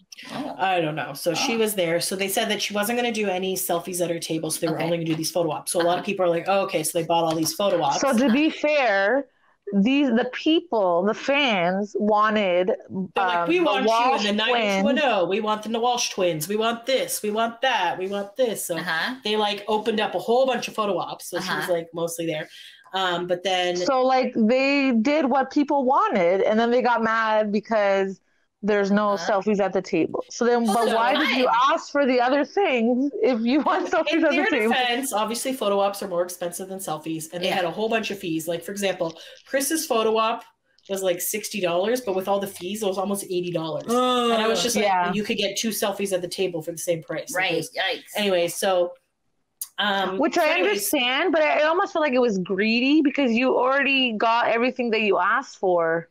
I don't know. So she was there. So they said that she wasn't going to do any selfies at her table. So they were only going to do these photo ops. So a lot of people are like, oh, okay. So they bought all these photo ops. So to be fair, the people, the fans wanted we want you in the 90210. We want the Walsh twins. We want this. We want that. We want this. So they like opened up a whole bunch of photo ops. So she was like mostly there. But then so like they did what people wanted, and then they got mad because there's no selfies at the table. So then, but why did you ask for the other things if you want selfies at the table? In their defense, obviously photo ops are more expensive than selfies, and they had a whole bunch of fees. Like, for example, Chris's photo op was like $60, but with all the fees, it was almost $80. And I was just like, you could get 2 selfies at the table for the same price. Right, yikes. Anyway, so... which I understand, but I almost felt like it was greedy because you already got everything that you asked for.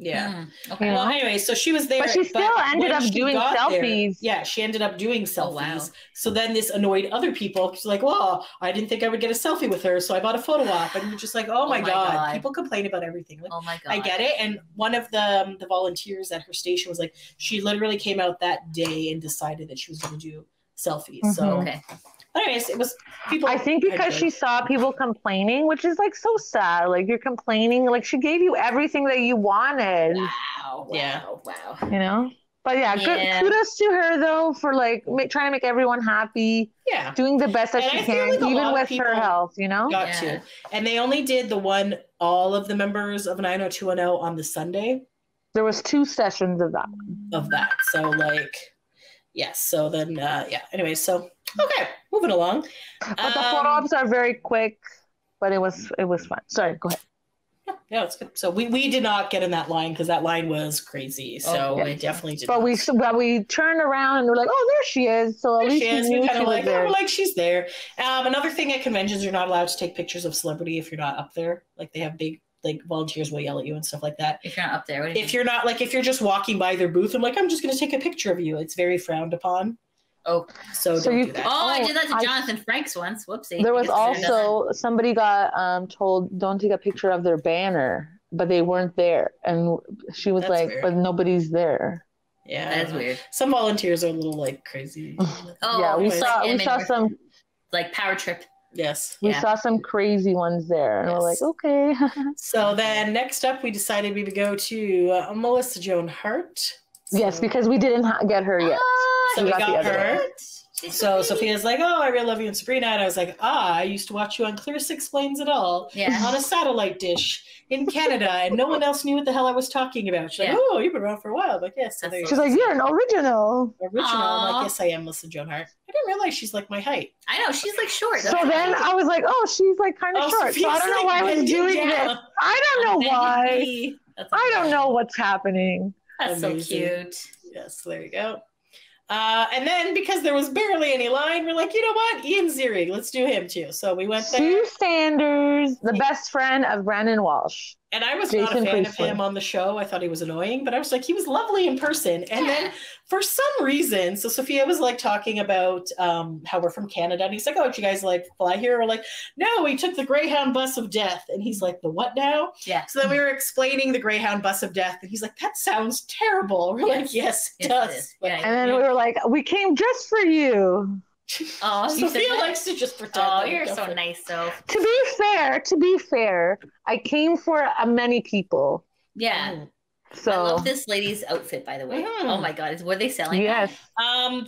Yeah. Okay. Well, anyway, so she was there. But she still ended up doing selfies. There, she ended up doing selfies. Oh, wow. So then this annoyed other people. She's like, well, I didn't think I would get a selfie with her, so I bought a photo op. And you're just like, oh my God. People complain about everything. Like, oh my God. I get it. And one of the volunteers at her station was like, she literally came out that day and decided that she was going to do selfies. Mm-hmm. So, anyways, it was people. I think because she saw people complaining, which is like so sad. Like, you're complaining. Like, she gave you everything that you wanted. Wow. Yeah. Wow. You know? But yeah, good, kudos to her though for like trying to make everyone happy. Yeah. Doing the best that she can, like even with her health, you know? Got you. And they only did all of the members of 90210 on the Sunday. There was 2 sessions of that. So like, so then, anyway, so. Okay, moving along. But the photo ops are very quick, but it was fun. Sorry, go ahead. Yeah, it's good. So we did not get in that line because that line was crazy. So we definitely did. But we turned around and we're like, oh, there she is. So at least we kind of like, we're like, she's there. Another thing at conventions, you're not allowed to take pictures of celebrity if you're not up there. Like, they have big. Like, volunteers will yell at you and stuff like that. If you're not up there, what do you mean? You're not like, if you're just walking by their booth, I'm like, I'm just going to take a picture of you. It's very frowned upon. Oh, so don't do that. Oh, I did that to Jonathan Franks once. Whoopsie. There was also somebody got told don't take a picture of their banner, but they weren't there, and she was like, "But nobody's there." Yeah, that's weird. Some volunteers are a little like crazy. We saw some like power trip. Yes, we saw some crazy ones there, and we're like, okay. So then next up, we decided we would go to Melissa Joan Hart. So. Yes, because we didn't get her yet. So we got her. So Sophia's like, oh, I really love you and Sabrina. And I was like, I used to watch you on Clarissa Explains It All on a satellite dish in Canada. And no one else knew what the hell I was talking about. She's like, oh, you've been around for a while. I'm like, yes. So she's like, you're an original. I'm like, yes, I am, Melissa Joan Hart. I didn't realize she's like my height. I know. She's like short. That's I was like, oh, she's like kind of short. So I don't know why I was doing this. I don't know why. I don't know what's happening. That's amazing. So cute. Yes, there you go. And then because there was barely any line, we're like, you know what? Ian Ziering, let's do him too. So we went there. Sue Sanders, the best friend of Brandon Walsh. And I was not a fan of him on the show. I thought he was annoying, but I was like, he was lovely in person. And then for some reason, so Sophia was like talking about how we're from Canada. And he's like, oh, did you guys like fly here? We're like, no, we took the Greyhound bus of death. And he's like, the what now? Yeah. So then we were explaining the Greyhound bus of death. And he's like, that sounds terrible. We're like, yes, it does. But, and then we were like, we came just for you. Oh, Sophia likes to just pretend. Oh, you're so nice, though. To be fair, I came for many people. Yeah. So I love this lady's outfit, by the way. Oh my God, were they selling? Yes.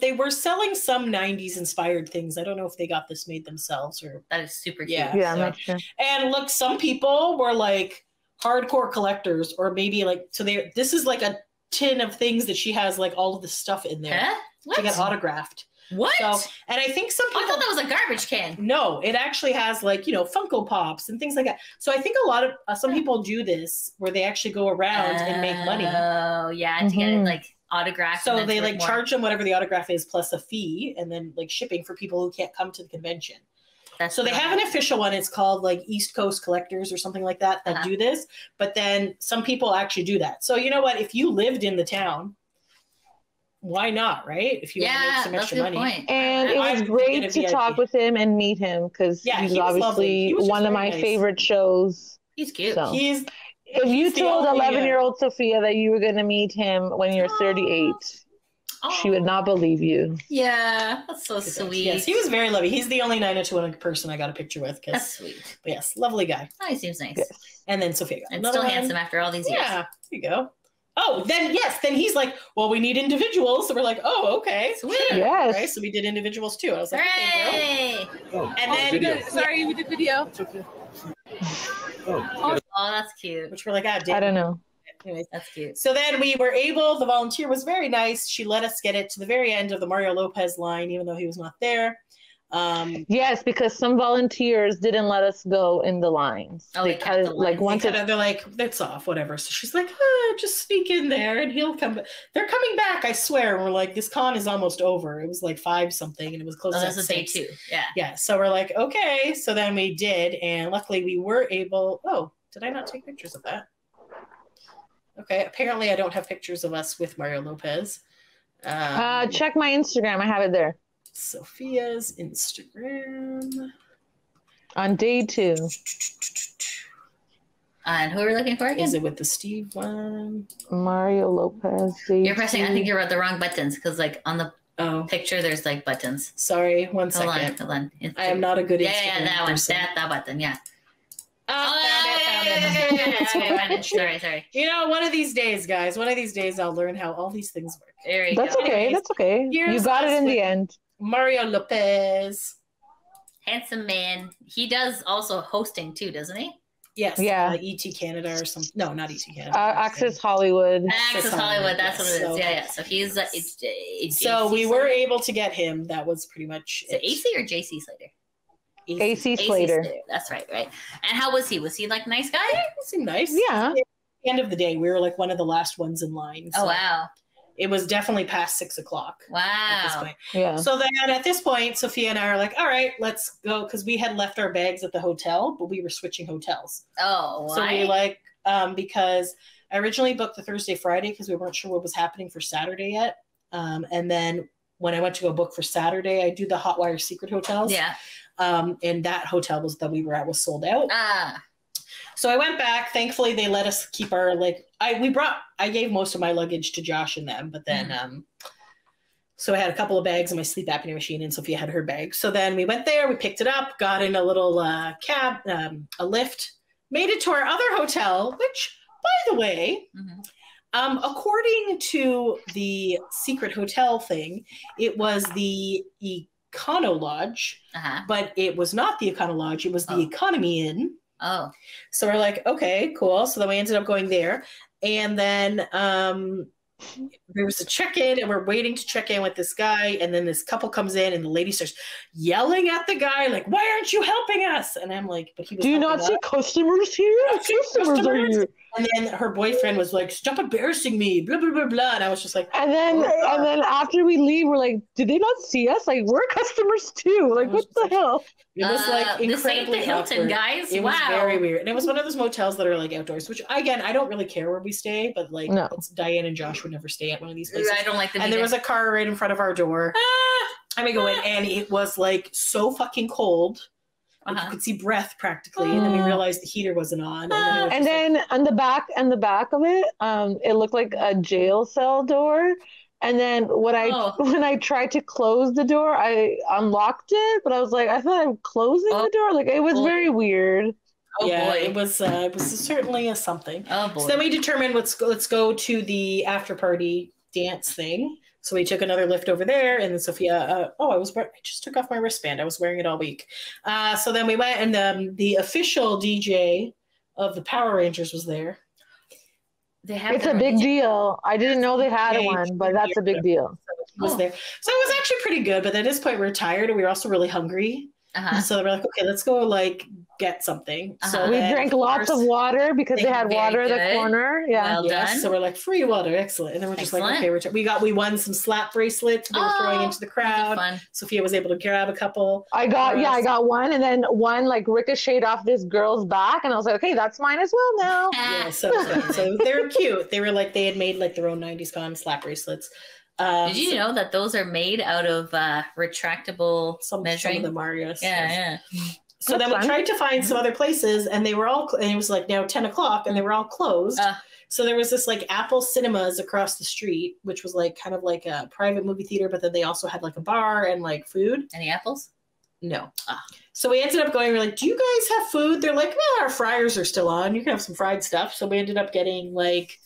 They were selling some '90s inspired things. I don't know if they got this made themselves or. That is super cute. Yeah, so. I'm not sure. And look, some people were like hardcore collectors, or maybe like This is like a tin of things that she has, like all of the stuff in there. Huh? What? She got autographed. What? So, and I think some people... I thought that was a garbage can. No, it actually has like, Funko Pops and things like that. So I think a lot of... some people do this where they actually go around and make money. Oh, yeah. To get it like autographed. So they like charge them whatever the autograph is plus a fee and then like shipping for people who can't come to the convention. So they have an official one. It's called like East Coast Collectors or something like that that do this. But then some people actually do that. So you know what? If you lived in the town, why not, right? If you want to make some extra money. Point. And it was great to talk with him and meet him because he's obviously one of my favorite shows. He's cute. So. If you told 11-year-old Sophia that you were going to meet him when you're 38, she would not believe you. Yeah, that's so sweet. Yes, he was very lovely. He's the only 90210 person I got a picture with. That's sweet. But yes, lovely guy. Oh, he seems nice. Yes. And then Sophia got another one. Handsome after all these years. Yeah, there you go. Oh, then then he's like, well, we need individuals. So we're like, oh, okay. Sweet. Yes. Right? So we did individuals too. I was like, okay, bro. And then we did video. It's okay. Oh, that's cute. Which we're like, I don't know. Anyways, that's cute. So then we were able, the volunteer was very nice. She let us get it to the very end of the Mario Lopez line, even though he was not there. Yes, because some volunteers didn't let us go in the lines. Oh, they cut the lines. They're like, that's off, whatever. So she's like, just sneak in there and he'll come back. They're coming back, I swear. And we're like, this con is almost over. It was like 5 something and it was close to 6. Day 2. Yeah. Yeah. So we're like, okay. So then we did, and luckily we were able did I not take pictures of that? Okay. Apparently I don't have pictures of us with Mario Lopez. Check my Instagram. I have it there. Sophia's Instagram on day 2. And who are we looking for again? Is it with the Steve one? Mario Lopez. You're pressing. I think you wrote the wrong buttons because, like, on the picture, there's like buttons. Sorry, one second. Hold on. I am not a good Instagram person. That button. Yeah. Oh, sorry. You know, one of these days, guys. One of these days, I'll learn how all these things work. There you go. Okay. That's okay. You got it in the end. Mario Lopez, handsome man. He does also hosting too, doesn't he? Yes. Yeah. ET Canada or something. No, not ET Canada. Access Hollywood. Access Hollywood. That's what it is. Yeah, yeah. So he's. So we were able to get him. That was pretty much. So AC or JC Slater. AC Slater. That's right, right. And how was he? Was he like nice guy? Yeah, he seemed nice. Yeah. At the end of the day, we were like one of the last ones in line. So. Oh wow. It was definitely past 6 o'clock. Wow. At this point. Yeah. So then at this point, Sophia and I are like, all right, let's go. Cause we had left our bags at the hotel, but we were switching hotels. Oh, wow. So we because I originally booked the Thursday, Friday, cause we weren't sure what was happening for Saturday yet. And then when I went to go book for Saturday, I do the Hotwire secret hotels. Yeah. And that hotel that we were at was sold out. Ah. So I went back. Thankfully, they let us keep our I gave most of my luggage to Josh and them, but then so I had a couple of bags in my sleep apnea machine, and Sophia had her bag. So then we went there, we picked it up, got in a little cab, a lift, made it to our other hotel. Which, by the way, according to the secret hotel thing, it was the Econo Lodge, but it was not the Econo Lodge. It was the Economy Inn. Oh, so we're like, okay, cool. So then we ended up going there, and then there was a check-in, and we're waiting to check in with this guy, and then this couple comes in, and the lady starts yelling at the guy, like, "Why aren't you helping us?" And I'm like, "But he was." Do you not see customers here? Customers are here. And then her boyfriend was like, "Stop embarrassing me!" Blah blah blah blah. And I was just like, and then after we leave, we're like, "Did they not see us? Like, we're customers too. Like, what the hell?" It was like incredibly the Hilton awkward. Guys. It was very weird, and it was one of those motels that are like outdoors. Which again, I don't really care where we stay, but like Diane and Josh would never stay at one of these places. I don't like them. And there was a car right in front of our door. And we go in, and it was like so fucking cold. You could see breath practically, and then we realized the heater wasn't on. And then on the back of it, it looked like a jail cell door. And then when I tried to close the door, I unlocked it, but I was like, I thought I'm closing the door. Like, it was very weird. It was certainly a something. Oh boy. So then we determined let's go to the after party dance thing. So we took another lift over there, and then Sophia, I just took off my wristband. I was wearing it all week. So then we went, and the official DJ of the Power Rangers was there. It's a big deal. I didn't know they had one, but that's a big deal. So it was there. So it was actually pretty good, but at this point we were tired, and we were also really hungry. Uh-huh. So we're like, okay, let's go like get something. Uh-huh. So we drank lots of water because they had water in the corner. Yeah. Well done. So we're like, free water, excellent. And then we're just like, okay, we won some slap bracelets they were throwing into the crowd. Fun. Sophia was able to grab a couple. I got one, and then one like ricocheted off this girl's back, and I was like, okay, that's mine as well now. Yeah, so they were cute. They were like, they had made like their own 90s con slap bracelets. Did you know that those are made out of retractable measuring? Some of them are, yes. Yeah, yeah. So that's then we tried to find some other places, and they were all, and it was like now 10 o'clock, and they were all closed. So there was this like Apple Cinemas across the street, which was like kind of like a private movie theater, but then they also had like a bar and like food. Any apples? No. So we ended up going, we're like, do you guys have food? They're like, well, our fryers are still on. You can have some fried stuff. So we ended up getting like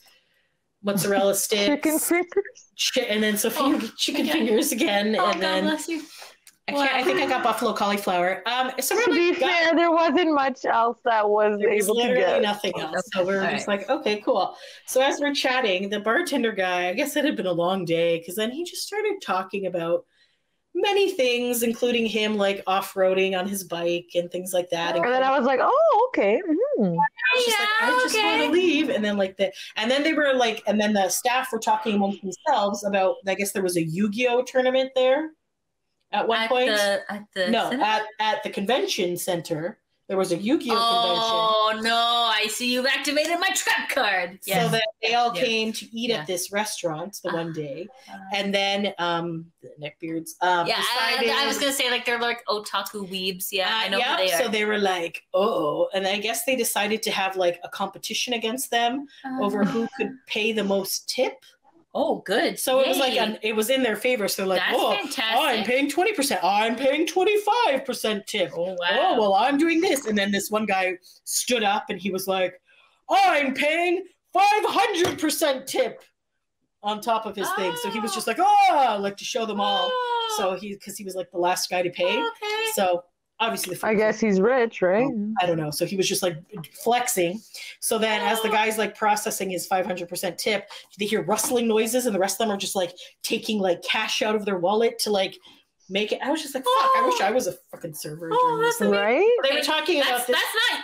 mozzarella sticks, chicken fingers, and then Sophia chicken fingers again, and then God bless you. I think I got buffalo cauliflower. So to be fair, there wasn't much else that was able to get. Nothing else. Okay. So we were just like, okay, cool. So as we're chatting, the bartender guy, I guess it had been a long day, because then he just started talking about many things, including him like off-roading on his bike and things like that. And then I was like, oh, okay. Mm-hmm. I was just want to leave. And then and then the staff were talking amongst themselves about, I guess there was a Yu-Gi-Oh tournament there at one point. At the convention center. There was a Yu-Gi-Oh convention. Oh no, I see you've activated my trap card. Yes. So that they all came to eat at this restaurant the one day. And then the neckbeards. I was going to say, like, they're like otaku weebs. Yeah, I know who they are. So they were like, and I guess they decided to have like a competition against them over who could pay the most tip. Oh, good. So it was like, it was in their favor. So they're like, I'm paying 20%. I'm paying 25% tip. Oh, wow. Oh, well, I'm doing this. And then this one guy stood up and he was like, I'm paying 500% tip on top of his thing. So he was just like, like to show them all. So because he was like the last guy to pay. Okay. So obviously, I guess he's rich, right? I don't know. So he was just like flexing. So then as the guy's like processing his 500% tip, they hear rustling noises, and the rest of them are just like taking like cash out of their wallet to like make it. I was just like, fuck, I wish I was a fucking server. Oh, that's amazing. They were talking about this.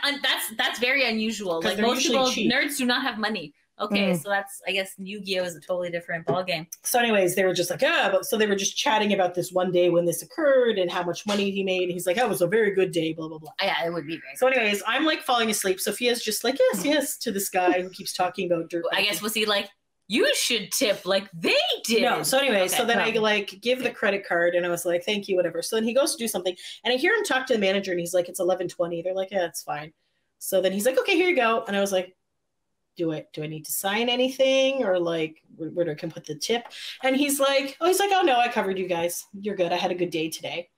That's not, that's very unusual. Like most people, nerds do not have money. Okay, so that's, I guess, Yu-Gi-Oh! Is a totally different ballgame. So anyways, they were just like, so they were just chatting about this one day when this occurred and how much money he made. And he's like, it was a very good day, blah, blah, blah. Yeah, it would be great. So anyways, I'm like falling asleep. Sophia's just like, yes, yes, to this guy who keeps talking about dirt. I guess, was he like, you should tip like they did? No, so anyways, so then I like give the credit card and I was like, thank you, whatever. So then he goes to do something and I hear him talk to the manager and he's like, it's 11:20. They're like, yeah, it's fine. So then he's like, okay, here you go. And I was like, do I need to sign anything or like where do I can put the tip? And he's like, oh no, I covered you guys. You're good. I had a good day today.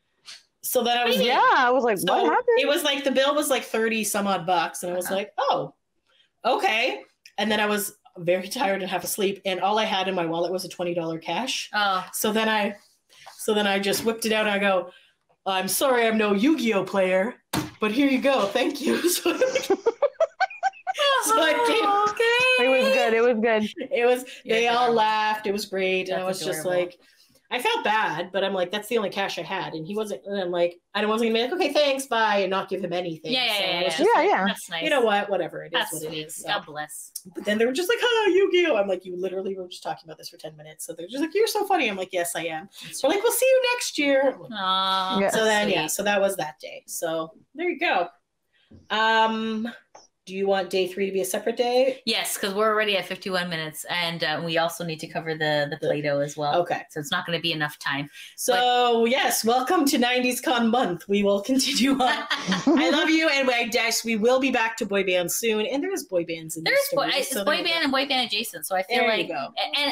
So then I was I was like, so what happened? It was like the bill was like 30 some odd bucks, and I was like, oh, okay. And then I was very tired and half asleep, and all I had in my wallet was a $20 cash. So then I just whipped it out and I go, I'm sorry, I'm no Yu-Gi-Oh player, but here you go. Thank you. So it was good. It was good. It was. They all laughed. It was great. And I was just like, I felt bad, but I'm like, that's the only cash I had, and he wasn't. And I'm like, I wasn't gonna be like, okay, thanks, bye, and not give him anything. Yeah. That's nice. You know what? Whatever. It is what it is. So. God bless. But then they were just like, oh, Yu-Gi-Oh! I'm like, you literally were just talking about this for 10 minutes. So they're just like, you're so funny. I'm like, yes, I am. So like, we'll see you next year. Like, yes. So then so that was that day. So there you go. Do you want day 3 to be a separate day? Yes, because we're already at 51 minutes, and we also need to cover the Play-Doh as well. Okay. So it's not going to be enough time. So, yes, welcome to 90s Con Month. We will continue on. I love you, and we will be back to boy bands soon, and there's boy bands in this story. It's boy band and boy band adjacent, so I feel like... There you go.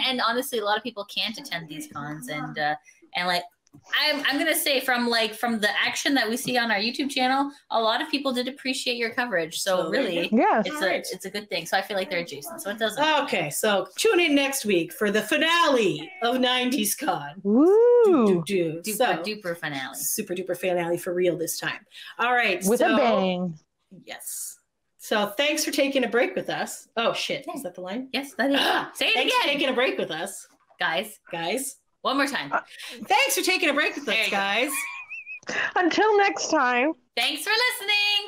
And honestly, a lot of people can't attend these cons, and like... I'm gonna say from the action that we see on our YouTube channel, a lot of people did appreciate your coverage. So really, it's a good thing. So I feel like they're adjacent. So it doesn't. Okay, so tune in next week for the finale of 90s Con. Woo! Duper finale. Super duper finale for real this time. All right, with a bang. Yes. So thanks for taking a break with us. Oh shit, is that the line? Yes, that is. Say it again. Thanks for taking a break with us, guys. One more time. Thanks for taking a break with us, guys. Until next time. Thanks for listening.